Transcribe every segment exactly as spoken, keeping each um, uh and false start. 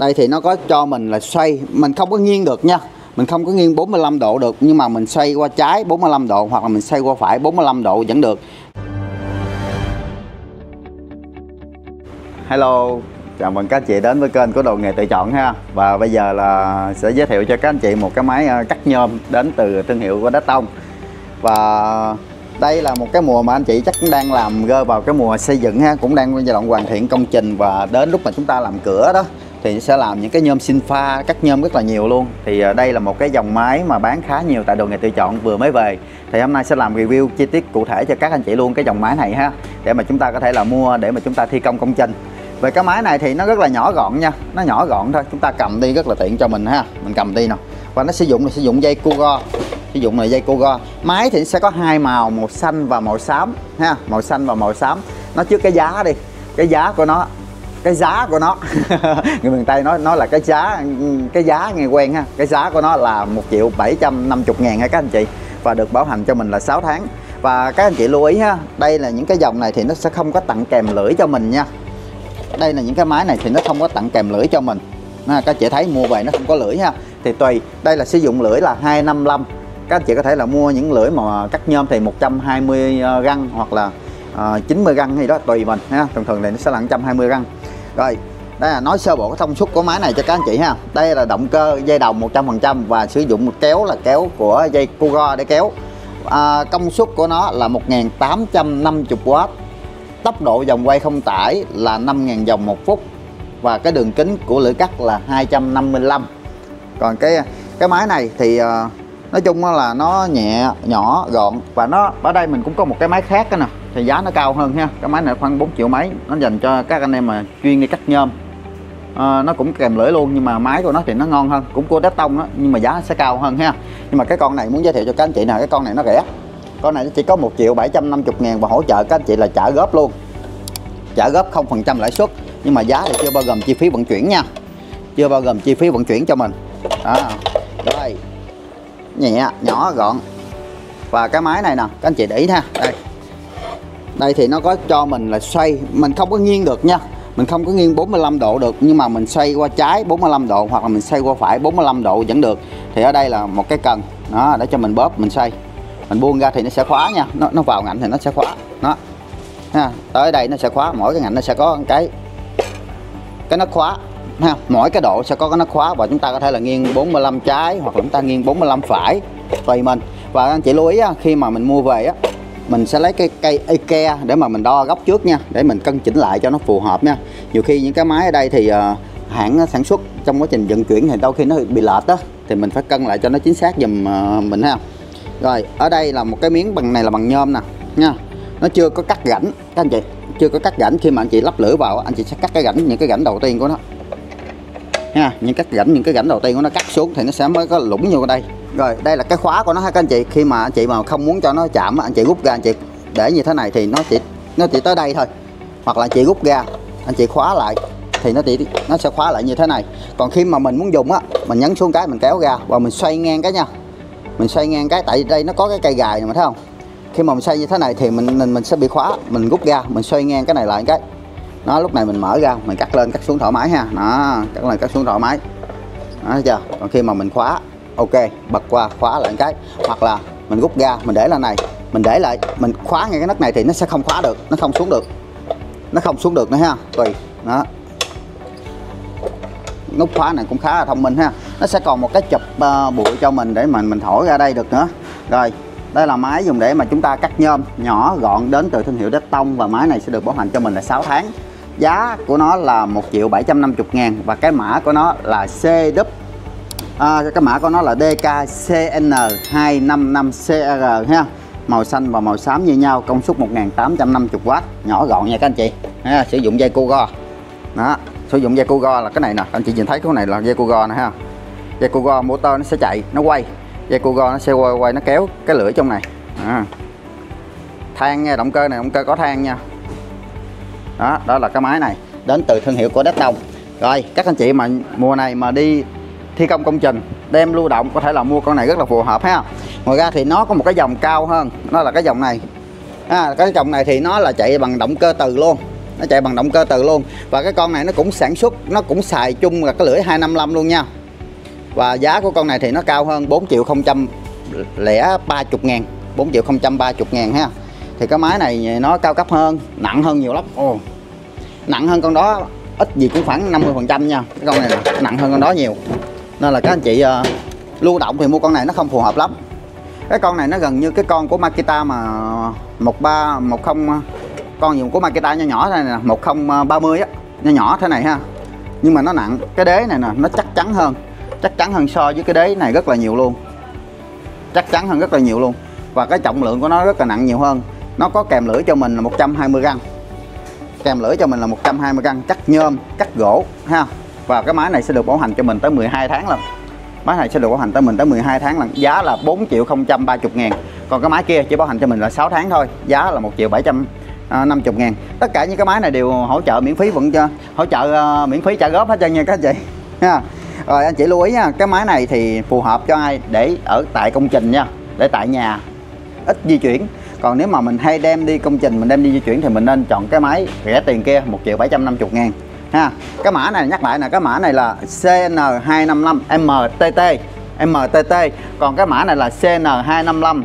Đây thì nó có cho mình là xoay, mình không có nghiêng được nha. Mình không có nghiêng bốn mươi lăm độ được, nhưng mà mình xoay qua trái bốn mươi lăm độ hoặc là mình xoay qua phải bốn mươi lăm độ vẫn được. Hello, chào mừng các anh chị đến với kênh của Đồ Nghề Tự Chọn ha. Và bây giờ là sẽ giới thiệu cho các anh chị một cái máy cắt nhôm đến từ thương hiệu của Dekton. Và đây là một cái mùa mà anh chị chắc cũng đang làm rơi vào cái mùa xây dựng ha, cũng đang giai đoạn hoàn thiện công trình, và đến lúc mà chúng ta làm cửa đó thì sẽ làm những cái nhôm Xingfa, cắt nhôm rất là nhiều luôn. Thì đây là một cái dòng máy mà bán khá nhiều tại Đồ Nghề Tự Chọn vừa mới về. Thì hôm nay sẽ làm review chi tiết cụ thể cho các anh chị luôn cái dòng máy này ha, để mà chúng ta có thể là mua để mà chúng ta thi công công trình. Về cái máy này thì nó rất là nhỏ gọn nha, nó nhỏ gọn thôi, chúng ta cầm đi rất là tiện cho mình ha. Mình cầm đi nè. Và nó sử dụng là sử dụng dây cu go, sử dụng là dây cu go. Máy thì sẽ có hai màu, màu xanh và màu xám ha, màu xanh và màu xám. Nó trước cái giá đi, cái giá của nó cái giá của nó người miền Tây nói nó là cái giá cái giá nghe quen ha. Cái giá của nó là một triệu bảy trăm năm mươi ngàn ha các anh chị, và được bảo hành cho mình là sáu tháng. Và các anh chị lưu ý ha, đây là những cái dòng này thì nó sẽ không có tặng kèm lưỡi cho mình nha. Đây là những cái máy này thì nó không có tặng kèm lưỡi cho mình à, các chị thấy mua về nó không có lưỡi ha, thì tùy. Đây là sử dụng lưỡi là hai năm lăm, các anh chị có thể là mua những lưỡi mà cắt nhôm thì một trăm hai mươi găng hoặc là uh, chín mươi găng gì đó tùy mình ha. Thường thường thì nó sẽ là một trăm hai mươi găng. Rồi, đây là nói sơ bộ cái thông suất của máy này cho các anh chị ha. Đây là động cơ dây đồng một trăm phần trăm và sử dụng một kéo là kéo của dây cu go để kéo. à, Công suất của nó là một nghìn tám trăm năm mươi oát. Tốc độ vòng quay không tải là năm nghìn vòng một phút. Và cái đường kính của lưỡi cắt là hai trăm năm mươi lăm. Còn cái cái máy này thì uh, nói chung là nó nhẹ, nhỏ, gọn. Và nó ở đây mình cũng có một cái máy khác đó nè, thì giá nó cao hơn ha. Cái máy này khoảng bốn triệu mấy, nó dành cho các anh em mà chuyên đi cắt nhôm. à, Nó cũng kèm lưỡi luôn, nhưng mà máy của nó thì nó ngon hơn, cũng của Dekton đó, nhưng mà giá sẽ cao hơn ha. Nhưng mà cái con này muốn giới thiệu cho các anh chị nè, cái con này nó rẻ. Con này chỉ có một triệu bảy trăm năm mươi ngàn và hỗ trợ các anh chị là trả góp luôn. Trả góp không phần trăm lãi suất, nhưng mà giá thì chưa bao gồm chi phí vận chuyển nha. Chưa bao gồm chi phí vận chuyển cho mình. Đó, đây. Nhẹ, nhỏ, gọn. Và cái máy này nè, các anh chị để ý ha, đây. Đây thì nó có cho mình là xoay, mình không có nghiêng được nha. Mình không có nghiêng bốn mươi lăm độ được, nhưng mà mình xoay qua trái bốn mươi lăm độ hoặc là mình xoay qua phải bốn mươi lăm độ vẫn được. Thì ở đây là một cái cần, đó, để cho mình bóp, mình xoay. Mình buông ra thì nó sẽ khóa nha, nó, nó vào ngạnh thì nó sẽ khóa. Đó, ha, tới đây nó sẽ khóa, mỗi cái ngạnh nó sẽ có cái cái nút khóa ha. Mỗi cái độ sẽ có cái nút khóa và chúng ta có thể là nghiêng bốn mươi lăm trái hoặc là chúng ta nghiêng bốn mươi lăm phải, tùy mình. Và anh chị lưu ý á, khi mà mình mua về á, mình sẽ lấy cái cây IKEA để mà mình đo góc trước nha, để mình cân chỉnh lại cho nó phù hợp nha. Nhiều khi những cái máy ở đây thì uh, hãng sản xuất trong quá trình vận chuyển thì đôi khi nó bị lệch á, thì mình phải cân lại cho nó chính xác dùm uh, mình ha. Rồi, ở đây là một cái miếng bằng này là bằng nhôm nè nha. Nó chưa có cắt rãnh các anh chị, chưa có cắt rãnh. Khi mà anh chị lắp lưỡi vào, anh chị sẽ cắt cái rãnh, những cái rãnh đầu tiên của nó nha, những cắt rãnh, những cái rãnh đầu tiên của nó cắt xuống thì nó sẽ mới có lũng vô đây. Rồi, đây là cái khóa của nó ha các anh chị. Khi mà anh chị mà không muốn cho nó chạm, anh chị rút ra, anh chị để như thế này thì nó chỉ nó chỉ tới đây thôi. Hoặc là anh chị rút ra, anh chị khóa lại thì nó chỉ nó sẽ khóa lại như thế này. Còn khi mà mình muốn dùng á, mình nhấn xuống cái mình kéo ra và mình xoay ngang cái nha. Mình xoay ngang cái, tại đây nó có cái cây gài này mà thấy không? Khi mà mình xoay như thế này thì mình mình, mình sẽ bị khóa, mình rút ra, mình xoay ngang cái này lại cái. Nó lúc này mình mở ra, mình cắt lên cắt xuống thoải mái ha. Đó, cắt lên cắt xuống thoải mái. Đó, thấy chưa? Còn khi mà mình khóa, ok, bật qua khóa lại cái, hoặc là mình rút ra, mình để là này, mình để lại, mình khóa ngay cái nấc này thì nó sẽ không khóa được, nó không xuống được. Nó không xuống được nữa ha, tùy. Đó. Nút khóa này cũng khá là thông minh ha. Nó sẽ còn một cái chụp uh, bụi cho mình để mình mình thổi ra đây được nữa. Rồi, đây là máy dùng để mà chúng ta cắt nhôm, nhỏ gọn đến từ thương hiệu Dekton, và máy này sẽ được bảo hành cho mình là sáu tháng. Giá của nó là một triệu bảy trăm năm mươi ngàn và cái mã của nó là C đúp. À, cái mã của nó là D K C N hai năm năm C R ha. Màu xanh và màu xám như nhau, công suất một nghìn tám trăm năm mươi oát, nhỏ gọn nha các anh chị. Ha, sử dụng dây cu go. Đó, sử dụng dây cu go là cái này nè, anh chị nhìn thấy cái này là dây cu go nè ha. Dây cu go motor nó sẽ chạy, nó quay. Dây cu go nó sẽ quay quay nó kéo cái lưỡi trong này. À. Than nha, động cơ này động cơ có than nha. Đó, đó là cái máy này đến từ thương hiệu của Dekton. Rồi, các anh chị mà mùa này mà đi thi công công trình đem lưu động có thể là mua con này rất là phù hợp ha. Ngoài ra thì nó có một cái dòng cao hơn, nó là cái dòng này. À, cái dòng này thì nó là chạy bằng động cơ từ luôn. nó chạy bằng động cơ từ luôn. Và cái con này nó cũng sản xuất, nó cũng xài chung là cái lưỡi hai năm lăm luôn nha. Và giá của con này thì nó cao hơn bốn triệu không trăm lẻ ba mươi ngàn, bốn triệu không trăm ba mươi ngàn ha. Thì cái máy này nó cao cấp hơn, nặng hơn nhiều lắm. Ồ, nặng hơn con đó ít gì cũng khoảng năm mươi phần trăm nha. Cái con này nè, nặng hơn con đó nhiều. Nên là các anh chị uh, lưu động thì mua con này nó không phù hợp lắm. Cái con này nó gần như cái con của Makita mà một ba một không, con dùng của Makita nhỏ nhỏ này nè, một không ba mươi á, nhỏ nhỏ thế này ha. Nhưng mà nó nặng, cái đế này nè nó chắc chắn hơn, chắc chắn hơn so với cái đế này rất là nhiều luôn. Chắc chắn hơn rất là nhiều luôn. Và cái trọng lượng của nó rất là nặng nhiều hơn. Nó có kèm lưỡi cho mình là một trăm hai mươi găng. Kèm lưỡi cho mình là một trăm hai mươi găng, cắt nhôm, cắt gỗ ha. Và cái máy này sẽ được bảo hành cho mình tới mười hai tháng lần. Máy này sẽ được bảo hành tới mình tới mười hai tháng lần, giá là bốn triệu không trăm ba mươi ngàn. Còn cái máy kia chỉ bảo hành cho mình là sáu tháng thôi, giá là một triệu bảy trăm năm mươi ngàn. Tất cả những cái máy này đều hỗ trợ miễn phí vận cho hỗ trợ uh, miễn phí trả góp hết trơn nha các anh chị ha. Rồi anh chị lưu ý nha, cái máy này thì phù hợp cho ai để ở tại công trình nha, để tại nhà ít di chuyển. Còn nếu mà mình hay đem đi công trình, mình đem đi di chuyển thì mình nên chọn cái máy rẻ tiền kia, một triệu bảy trăm năm mươi ngàn ha. Cái mã này nhắc lại nè, cái mã này là C N hai năm năm M T T M T T, còn cái mã này là C N hai năm năm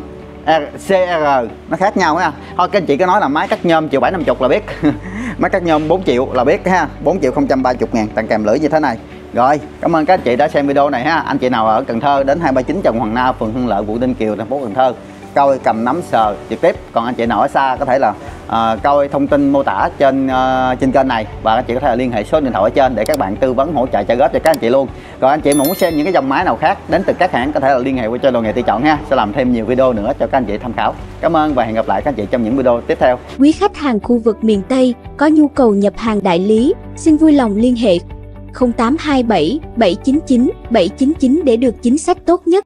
C R, nó khác nhau ha. Thôi các anh chị cứ nói là máy cắt nhôm một triệu bảy trăm năm mươi là biết. Máy cắt nhôm bốn triệu là biết ha. Bốn triệu không trăm ba mươi ngàn, tặng kèm lưỡi như thế này. Rồi, cảm ơn các anh chị đã xem video này ha. Anh chị nào ở Cần Thơ đến hai ba chín Trần Hoàng Na, phường Hưng Lợi, quận Ninh Kiều, thành phố Cần Thơ, coi cầm nắm sờ trực tiếp. Còn anh chị nào ở xa có thể là uh, coi thông tin mô tả trên uh, trên kênh này, và các chị có thể là liên hệ số điện thoại ở trên để các bạn tư vấn hỗ trợ trả góp cho các anh chị luôn. Còn anh chị muốn xem những cái dòng máy nào khác đến từ các hãng có thể là liên hệ với cho Đồ Nghề Tự Chọn ha, sẽ làm thêm nhiều video nữa cho các anh chị tham khảo. Cảm ơn và hẹn gặp lại các anh chị trong những video tiếp theo. Quý khách hàng khu vực miền Tây có nhu cầu nhập hàng đại lý xin vui lòng liên hệ không tám hai bảy bảy chín chín bảy chín chín để được chính sách tốt nhất.